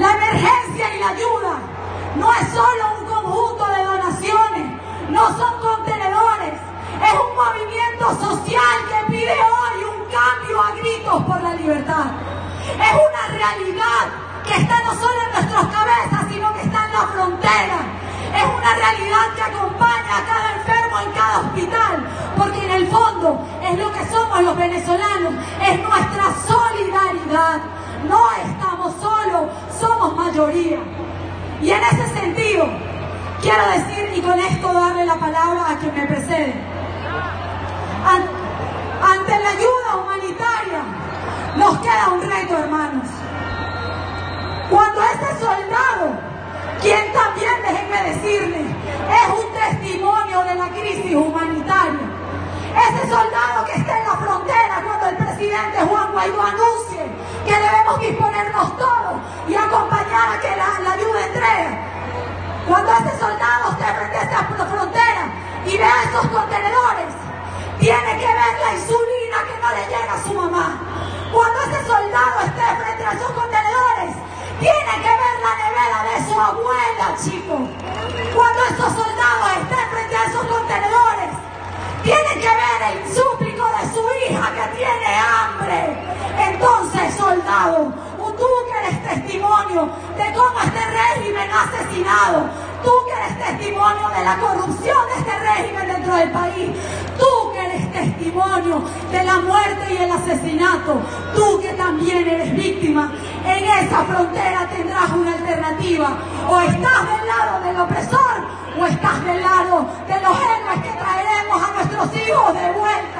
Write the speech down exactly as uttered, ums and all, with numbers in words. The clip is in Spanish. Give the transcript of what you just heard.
La emergencia y la ayuda no es solo un conjunto de donaciones, no son contenedores, es un movimiento social que pide hoy un cambio a gritos por la libertad. Es una realidad que está no solo en nuestras cabezas, sino que está en la frontera. Es una realidad que acompaña a cada enfermo en cada hospital, porque en el fondo es lo que somos los venezolanos, es nuestra solidaridad. No estamos solos, somos mayoría. Y en ese sentido, quiero decir, y con esto darle la palabra a quien me precede, ante la ayuda humanitaria nos queda un reto, hermanos. Cuando ese soldado, quien también, déjenme decirle, es un testimonio de la crisis humanitaria, ese soldado que está en la frontera, cuando el presidente Juan Guaidó anuncie que debemos disponernos todos y acompañar a que la, la ayuda entregue, cuando ese soldado esté frente a esta frontera y vea esos contenedores, tiene que ver la insulina que no le llega a su mamá. Cuando ese soldado esté frente a esos contenedores, tiene que ver la nevera de su abuela, chicos. Cuando esos soldados estén frente a esos contenedores, tiene que ver el súplico de su hija que tiene hambre. Entonces, soldado, tú que eres testimonio de cómo este régimen ha asesinado, tú que eres testimonio de la corrupción de este régimen dentro del país, tú que eres testimonio de la muerte y el asesinato, tú que también eres víctima, en esa frontera tendrás una alternativa. O estás del lado del opresor, o estás del lado de los héroes que traeremos a nuestros hijos de vuelta.